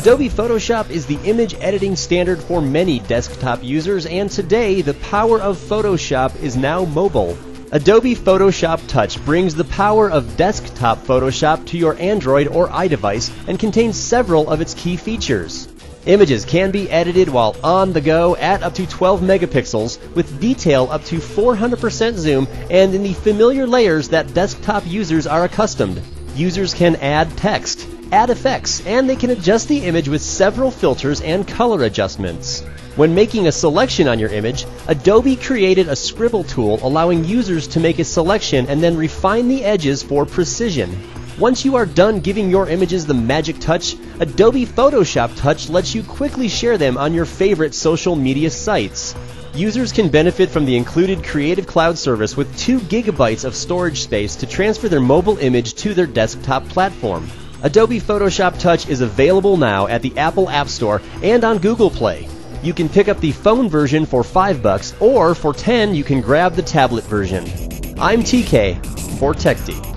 Adobe Photoshop is the image editing standard for many desktop users, and today the power of Photoshop is now mobile. Adobe Photoshop Touch brings the power of desktop Photoshop to your Android or iDevice and contains several of its key features. Images can be edited while on the go at up to 12 megapixels with detail up to 400% zoom and in the familiar layers that desktop users are accustomed. Users can add text, add effects, and they can adjust the image with several filters and color adjustments. When making a selection on your image, Adobe created a scribble tool allowing users to make a selection and then refine the edges for precision. Once you are done giving your images the magic touch, Adobe Photoshop Touch lets you quickly share them on your favorite social media sites. Users can benefit from the included Creative Cloud service with 2 gigabytes of storage space to transfer their mobile image to their desktop platform. Adobe Photoshop Touch is available now at the Apple App Store and on Google Play. You can pick up the phone version for $5 or for $10 you can grab the tablet version. I'm TK for TechD.